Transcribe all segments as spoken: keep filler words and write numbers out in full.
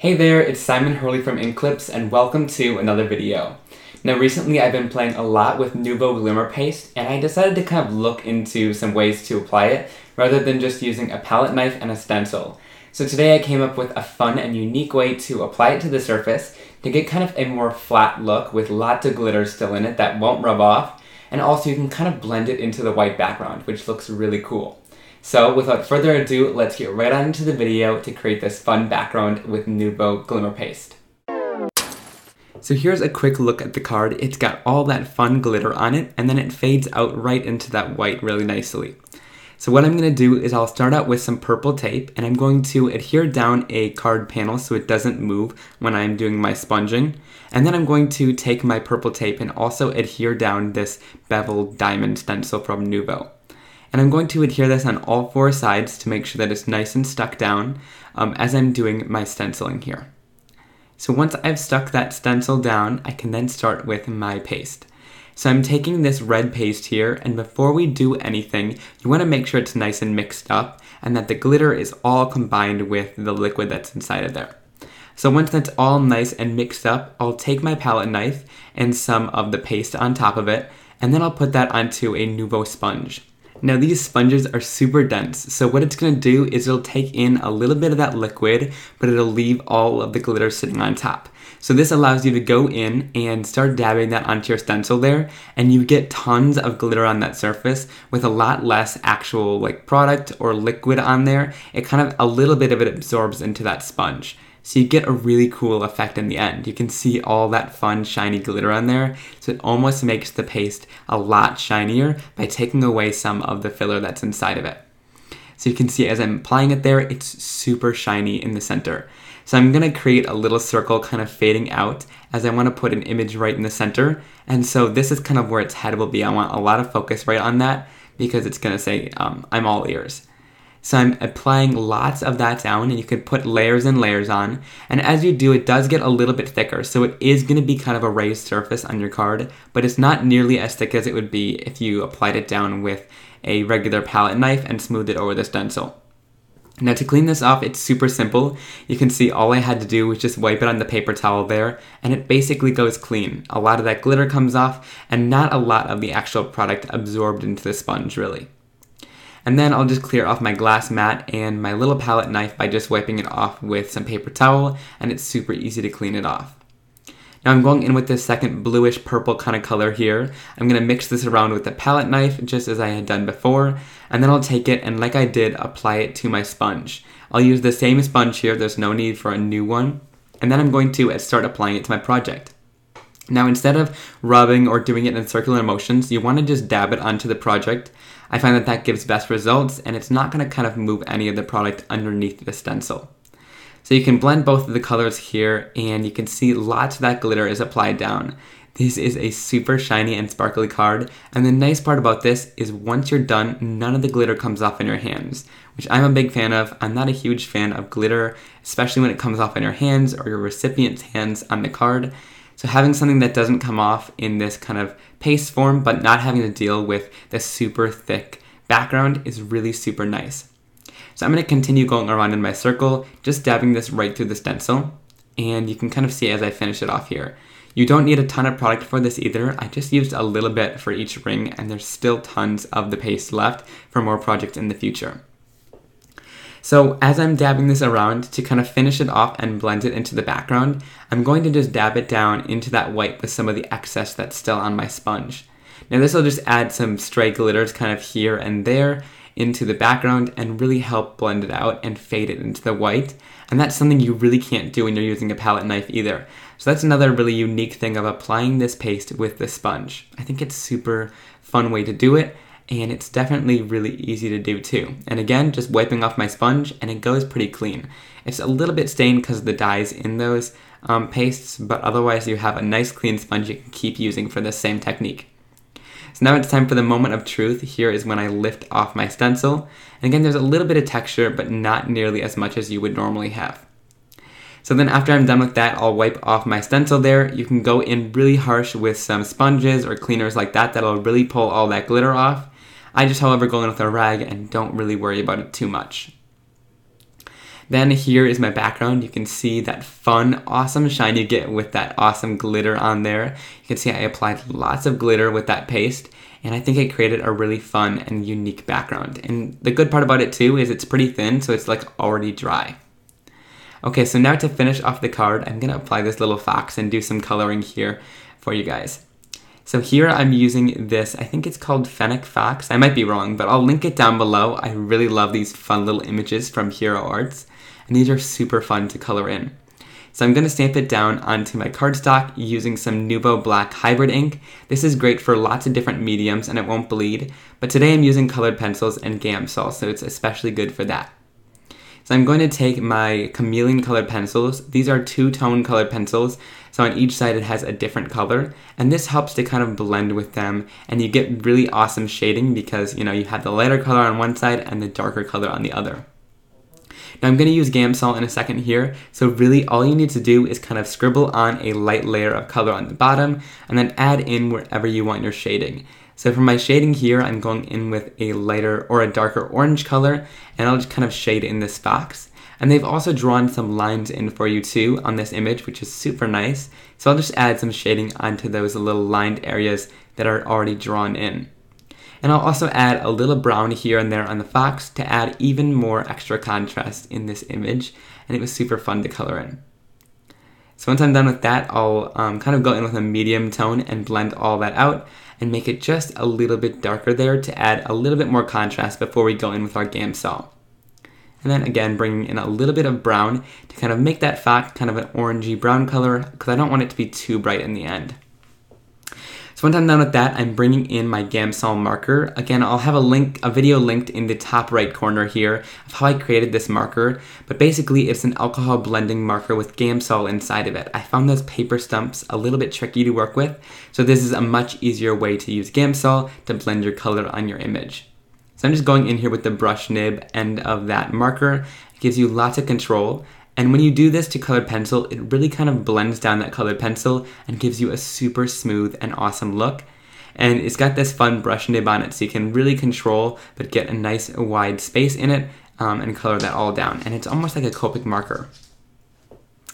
Hey there, it's Simon Hurley from Inklips and welcome to another video. Now recently I've been playing a lot with Nuvo Glimmer Paste and I decided to kind of look into some ways to apply it rather than just using a palette knife and a stencil. So today I came up with a fun and unique way to apply it to the surface to get kind of a more flat look with lots of glitter still in it that won't rub off, and also you can kind of blend it into the white background, which looks really cool. So without further ado, let's get right on into the video to create this fun background with Nuvo Glimmer Paste. So here's a quick look at the card. It's got all that fun glitter on it, and then it fades out right into that white really nicely. So what I'm going to do is I'll start out with some purple tape, and I'm going to adhere down a card panel so it doesn't move when I'm doing my sponging. And then I'm going to take my purple tape and also adhere down this beveled diamond stencil from Nuvo. And I'm going to adhere this on all four sides to make sure that it's nice and stuck down um, as I'm doing my stenciling here. So once I've stuck that stencil down, I can then start with my paste. So I'm taking this red paste here, and before we do anything, you want to make sure it's nice and mixed up and that the glitter is all combined with the liquid that's inside of there. So once that's all nice and mixed up, I'll take my palette knife and some of the paste on top of it, and then I'll put that onto a Nuvo sponge. Now these sponges are super dense, so what it's going to do is it'll take in a little bit of that liquid, but it'll leave all of the glitter sitting on top. So this allows you to go in and start dabbing that onto your stencil there, and you get tons of glitter on that surface with a lot less actual like product or liquid on there. It kind of, a little bit of it absorbs into that sponge. So you get a really cool effect in the end. You can see all that fun shiny glitter on there, so it almost makes the paste a lot shinier by taking away some of the filler that's inside of it. So you can see as I'm applying it there, it's super shiny in the center. So I'm going to create a little circle kind of fading out as I want to put an image right in the center, and so this is kind of where its head will be. I want a lot of focus right on that because it's going to say, um, I'm all ears. So I'm applying lots of that down, and you can put layers and layers on, and as you do it does get a little bit thicker, so it is going to be kind of a raised surface on your card, but it's not nearly as thick as it would be if you applied it down with a regular palette knife and smoothed it over the stencil. Now to clean this off, it's super simple. You can see all I had to do was just wipe it on the paper towel there, and it basically goes clean. A lot of that glitter comes off, and not a lot of the actual product absorbed into the sponge really. And then I'll just clear off my glass mat and my little palette knife by just wiping it off with some paper towel, and it's super easy to clean it off. Now I'm going in with this second bluish purple kind of color here. I'm going to mix this around with the palette knife just as I had done before, and then I'll take it and, like I did, apply it to my sponge. I'll use the same sponge here, there's no need for a new one, and then I'm going to start applying it to my project. Now instead of rubbing or doing it in circular motions, you want to just dab it onto the project. I find that that gives best results, and it's not going to kind of move any of the product underneath the stencil. So you can blend both of the colors here, and you can see lots of that glitter is applied down. This is a super shiny and sparkly card, and the nice part about this is once you're done, none of the glitter comes off in your hands, which I'm a big fan of. I'm not a huge fan of glitter, especially when it comes off in your hands or your recipient's hands on the card. So having something that doesn't come off in this kind of paste form, but not having to deal with the super thick background, is really super nice. So I'm going to continue going around in my circle, just dabbing this right through the stencil, and you can kind of see as I finish it off here. You don't need a ton of product for this either. I just used a little bit for each ring, and there's still tons of the paste left for more projects in the future. So as I'm dabbing this around, to kind of finish it off and blend it into the background, I'm going to just dab it down into that white with some of the excess that's still on my sponge. Now this will just add some stray glitters kind of here and there into the background and really help blend it out and fade it into the white. And that's something you really can't do when you're using a palette knife either. So that's another really unique thing of applying this paste with the sponge. I think it's a super fun way to do it. And it's definitely really easy to do too. And again, just wiping off my sponge, and it goes pretty clean. It's a little bit stained because of the dyes in those um, pastes, but otherwise you have a nice clean sponge you can keep using for the same technique. So now it's time for the moment of truth. Here is when I lift off my stencil. And again, there's a little bit of texture, but not nearly as much as you would normally have. So then after I'm done with that, I'll wipe off my stencil there. You can go in really harsh with some sponges or cleaners like that that'll really pull all that glitter off. I just, however, go in with a rag and don't really worry about it too much. Then here is my background. You can see that fun, awesome shine you get with that awesome glitter on there. You can see I applied lots of glitter with that paste, and I think it created a really fun and unique background. And the good part about it too is it's pretty thin, so it's like already dry. Okay, so now to finish off the card, I'm gonna apply this little fox and do some coloring here for you guys. So here I'm using this, I think it's called Fennec Fox. I might be wrong, but I'll link it down below. I really love these fun little images from Hero Arts, and these are super fun to color in. So I'm gonna stamp it down onto my cardstock using some Nuvo Black Hybrid ink. This is great for lots of different mediums and it won't bleed, but today I'm using colored pencils and Gamsol, so it's especially good for that. So I'm going to take my Chameleon colored pencils. These are two-tone colored pencils, so on each side it has a different color, and this helps to kind of blend with them, and you get really awesome shading because, you know, you have the lighter color on one side and the darker color on the other. Now I'm going to use Gamsol in a second here, so really all you need to do is kind of scribble on a light layer of color on the bottom, and then add in wherever you want your shading. So for my shading here, I'm going in with a lighter or a darker orange color, and I'll just kind of shade in this fox. And they've also drawn some lines in for you too on this image, which is super nice. So I'll just add some shading onto those little lined areas that are already drawn in. And I'll also add a little brown here and there on the fox to add even more extra contrast in this image, and it was super fun to color in. So once I'm done with that, I'll um, kind of go in with a medium tone and blend all that out and make it just a little bit darker there to add a little bit more contrast before we go in with our Gamsol. And then again, bringing in a little bit of brown to kind of make that fox kind of an orangey brown color because I don't want it to be too bright in the end. So once I'm done with that, I'm bringing in my Gamsol marker. Again, I'll have a link, a video linked in the top right corner here of how I created this marker, but basically it's an alcohol blending marker with Gamsol inside of it. I found those paper stumps a little bit tricky to work with, so this is a much easier way to use Gamsol to blend your color on your image. So I'm just going in here with the brush nib end of that marker. It gives you lots of control. And when you do this to colored pencil, it really kind of blends down that colored pencil and gives you a super smooth and awesome look. And it's got this fun brush nib on it, so you can really control, but get a nice wide space in it um, and color that all down. And it's almost like a Copic marker.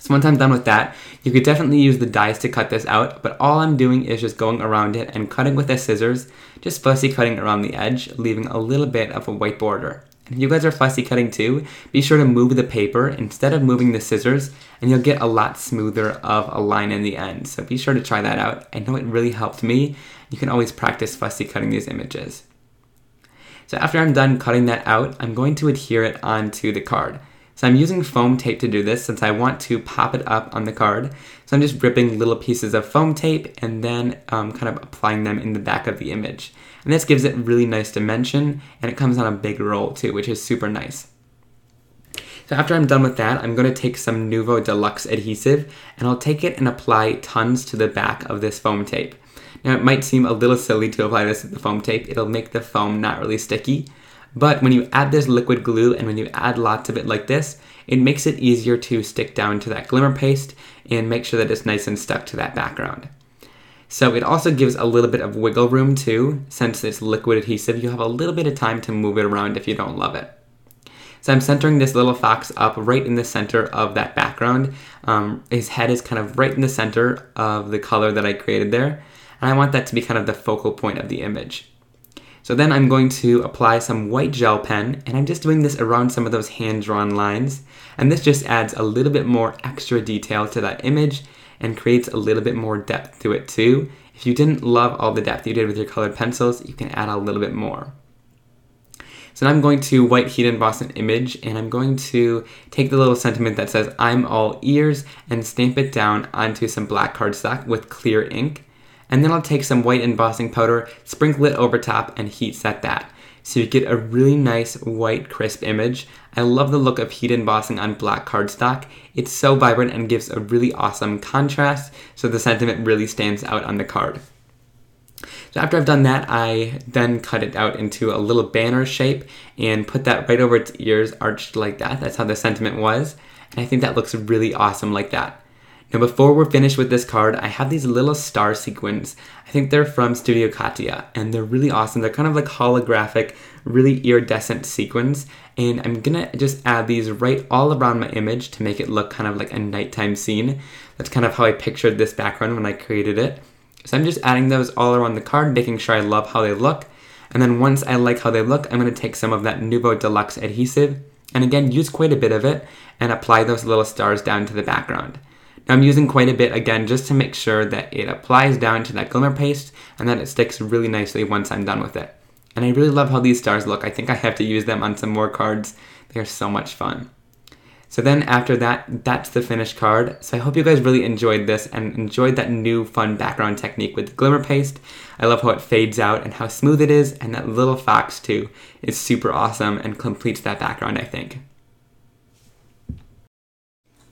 So once I'm done with that, you could definitely use the dies to cut this out, but all I'm doing is just going around it and cutting with the scissors, just fussy cutting around the edge, leaving a little bit of a white border. If you guys are fussy cutting too, be sure to move the paper instead of moving the scissors, and you'll get a lot smoother of a line in the end. So be sure to try that out. I know it really helped me. You can always practice fussy cutting these images. So after I'm done cutting that out, I'm going to adhere it onto the card. So I'm using foam tape to do this since I want to pop it up on the card. So I'm just ripping little pieces of foam tape and then um, kind of applying them in the back of the image. And this gives it really nice dimension, and it comes on a big roll too, which is super nice. So after I'm done with that, I'm going to take some Nuvo Deluxe Adhesive, and I'll take it and apply tons to the back of this foam tape. Now it might seem a little silly to apply this to the foam tape, it'll make the foam not really sticky, but when you add this liquid glue and when you add lots of it like this, it makes it easier to stick down to that glimmer paste and make sure that it's nice and stuck to that background. So it also gives a little bit of wiggle room too. Since it's liquid adhesive, you have a little bit of time to move it around if you don't love it. So I'm centering this little fox up right in the center of that background. Um, his head is kind of right in the center of the color that I created there. And I want that to be kind of the focal point of the image. So then I'm going to apply some white gel pen, and I'm just doing this around some of those hand-drawn lines. And this just adds a little bit more extra detail to that image and creates a little bit more depth to it too. If you didn't love all the depth you did with your colored pencils, you can add a little bit more. So now I'm going to white heat emboss an image, and I'm going to take the little sentiment that says, "I'm all ears," and stamp it down onto some black cardstock with clear ink. And then I'll take some white embossing powder, sprinkle it over top, and heat set that. So you get a really nice white crisp image. I love the look of heat embossing on black cardstock. It's so vibrant and gives a really awesome contrast, so the sentiment really stands out on the card. So after I've done that, I then cut it out into a little banner shape and put that right over its ears, arched like that. That's how the sentiment was, and I think that looks really awesome like that. Now before we're finished with this card, I have these little star sequins. I think they're from Studio Katia, and they're really awesome. They're kind of like holographic, really iridescent sequins, And I'm gonna just add these right all around my image to make it look kind of like a nighttime scene. That's kind of how I pictured this background when I created it. So I'm just adding those all around the card, making sure I love how they look. And then once I like how they look, I'm gonna take some of that Nuvo Deluxe Adhesive, and again, use quite a bit of it, and apply those little stars down to the background. Now I'm using quite a bit, again, just to make sure that it applies down to that glimmer paste, and that it sticks really nicely once I'm done with it. And I really love how these stars look. I think I have to use them on some more cards. They are so much fun. So then after that, that's the finished card. So I hope you guys really enjoyed this and enjoyed that new fun background technique with the glimmer paste. I love how it fades out and how smooth it is, and that little fox too is super awesome and completes that background, I think.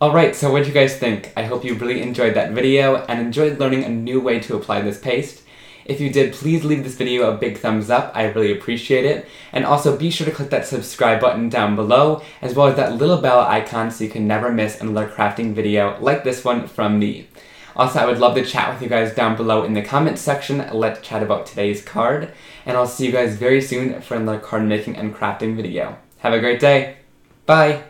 Alright, so what do you guys think? I hope you really enjoyed that video and enjoyed learning a new way to apply this paste. If you did, please leave this video a big thumbs up, I really appreciate it. And also be sure to click that subscribe button down below, as well as that little bell icon so you can never miss another crafting video like this one from me. Also, I would love to chat with you guys down below in the comments section. Let's chat about today's card, and I'll see you guys very soon for another card making and crafting video. Have a great day, bye!